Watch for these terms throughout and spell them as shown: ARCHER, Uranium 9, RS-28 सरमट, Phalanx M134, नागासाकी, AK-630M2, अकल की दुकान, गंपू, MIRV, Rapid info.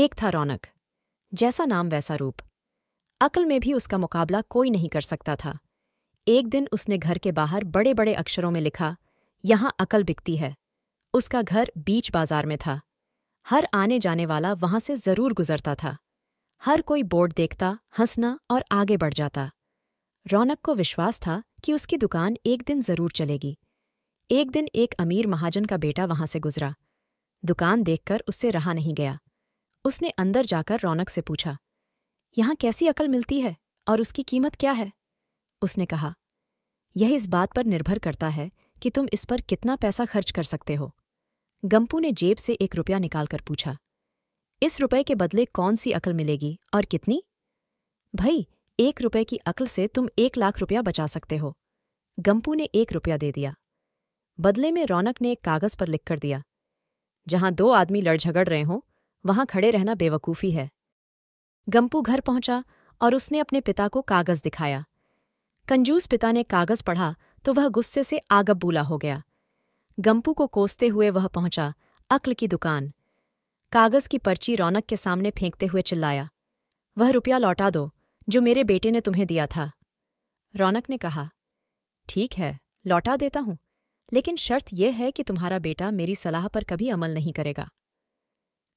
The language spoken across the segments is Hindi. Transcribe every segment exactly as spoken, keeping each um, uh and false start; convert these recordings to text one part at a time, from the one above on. एक था रौनक, जैसा नाम वैसा रूप। अकल में भी उसका मुकाबला कोई नहीं कर सकता था। एक दिन उसने घर के बाहर बड़े बड़े अक्षरों में लिखा, यहाँ अकल बिकती है। उसका घर बीच बाजार में था। हर आने जाने वाला वहां से जरूर गुजरता था। हर कोई बोर्ड देखता, हंसना और आगे बढ़ जाता। रौनक को विश्वास था कि उसकी दुकान एक दिन जरूर चलेगी। एक दिन एक अमीर महाजन का बेटा वहां से गुजरा। दुकान देखकर उससे रहा नहीं गया। उसने अंदर जाकर रौनक से पूछा, यहाँ कैसी अकल मिलती है और उसकी कीमत क्या है? उसने कहा, यह इस बात पर निर्भर करता है कि तुम इस पर कितना पैसा खर्च कर सकते हो। गंपू ने जेब से एक रुपया निकालकर पूछा, इस रुपए के बदले कौन सी अकल मिलेगी और कितनी? भाई, एक रुपए की अकल से तुम एक लाख रुपया बचा सकते हो। गंपू ने एक रुपया दे दिया। बदले में रौनक ने एक कागज पर लिख कर दिया, जहां दो आदमी लड़ झगड़ रहे हों वहां खड़े रहना बेवकूफ़ी है। गंपू घर पहुंचा और उसने अपने पिता को कागज दिखाया। कंजूस पिता ने कागज पढ़ा तो वह गुस्से से आगबूला हो गया। गंपू को कोसते हुए वह पहुंचा अकल की दुकान। कागज की पर्ची रौनक के सामने फेंकते हुए चिल्लाया, वह रुपया लौटा दो जो मेरे बेटे ने तुम्हें दिया था। रौनक ने कहा, ठीक है, लौटा देता हूं, लेकिन शर्त यह है कि तुम्हारा बेटा मेरी सलाह पर कभी अमल नहीं करेगा।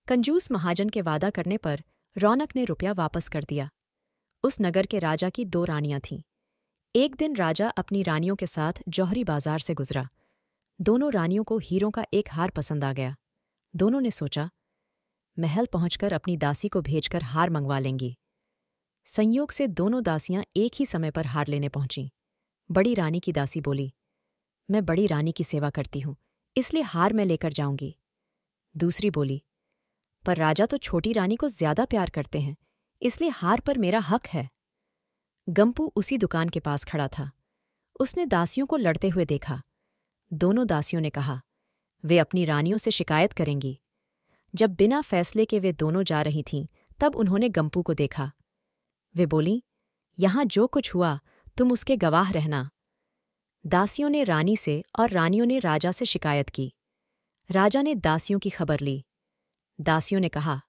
कंजूस महाजन के वादा करने पर रौनक ने रुपया वापस कर दिया। उस नगर के राजा की दो रानियां थीं। एक दिन राजा अपनी रानियों के साथ जौहरी बाजार से गुजरा। दोनों रानियों को हीरों का एक हार पसंद आ गया। दोनों ने सोचा, महल पहुंचकर अपनी दासी को भेजकर हार मंगवा लेंगी। संयोग से दोनों दासियां एक ही समय पर हार लेने पहुंचीं। बड़ी रानी की दासी बोली, मैं बड़ी रानी की सेवा करती हूं, इसलिए हार मैं लेकर जाऊंगी। दूसरी बोली, पर राजा तो छोटी रानी को ज्यादा प्यार करते हैं, इसलिए हार पर मेरा हक है। गंपू उसी दुकान के पास खड़ा था। उसने दासियों को लड़ते हुए देखा। दोनों दासियों ने कहा, वे अपनी रानियों से शिकायत करेंगी। जब बिना फैसले के वे दोनों जा रही थीं, तब उन्होंने गंपू को देखा। वे बोली, यहाँ जो कुछ हुआ तुम उसके गवाह रहना। दासियों ने रानी से और रानियों ने राजा से शिकायत की। राजा ने दासियों की खबर ली। दासियों ने कहा,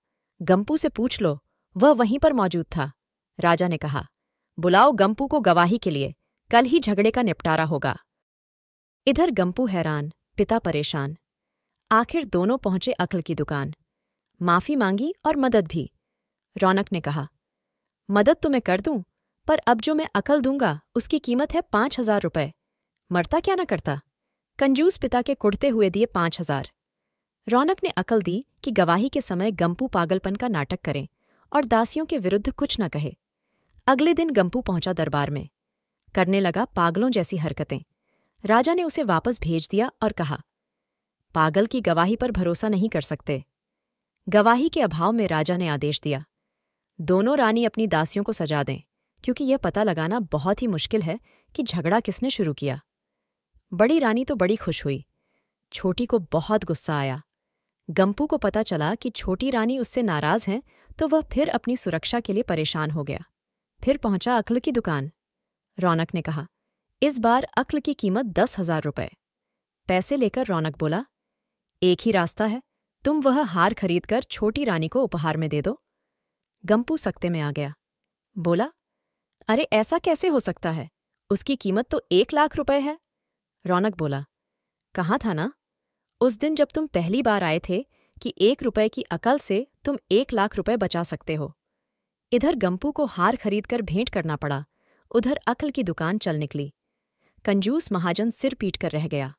गंपू से पूछ लो, वह वहीं पर मौजूद था। राजा ने कहा, बुलाओ गंपू को गवाही के लिए, कल ही झगड़े का निपटारा होगा। इधर गंपू हैरान, पिता परेशान। आखिर दोनों पहुंचे अकल की दुकान। माफी मांगी और मदद भी। रौनक ने कहा, मदद तो मैं कर दूं, पर अब जो मैं अकल दूंगा उसकी कीमत है पांच हजार रुपये। मरता क्या ना करता। कंजूस पिता के कुड़ते हुए दिए पांच हजार। रौनक ने अकल दी कि गवाही के समय गंपू पागलपन का नाटक करें और दासियों के विरुद्ध कुछ न कहे। अगले दिन गंपू पहुंचा दरबार में। करने लगा पागलों जैसी हरकतें। राजा ने उसे वापस भेज दिया और कहा, पागल की गवाही पर भरोसा नहीं कर सकते। गवाही के अभाव में राजा ने आदेश दिया, दोनों रानी अपनी दासियों को सजा दें, क्योंकि यह पता लगाना बहुत ही मुश्किल है कि झगड़ा किसने शुरू किया। बड़ी रानी तो बड़ी खुश हुई। छोटी को बहुत गुस्सा आया। गंपू को पता चला कि छोटी रानी उससे नाराज हैं, तो वह फिर अपनी सुरक्षा के लिए परेशान हो गया। फिर पहुंचा अकल की दुकान। रौनक ने कहा, इस बार अकल की कीमत दस हजार रुपये। पैसे लेकर रौनक बोला, एक ही रास्ता है, तुम वह हार खरीदकर छोटी रानी को उपहार में दे दो। गंपू सकते में आ गया। बोला, अरे ऐसा कैसे हो सकता है, उसकी कीमत तो एक लाख रुपए है। रौनक बोला, कहा था ना उस दिन जब तुम पहली बार आए थे कि एक रुपए की अकल से तुम एक लाख रुपए बचा सकते हो। इधर गंपू को हार खरीदकर भेंट करना पड़ा, उधर अकल की दुकान चल निकली। कंजूस महाजन सिर पीट कर रह गया।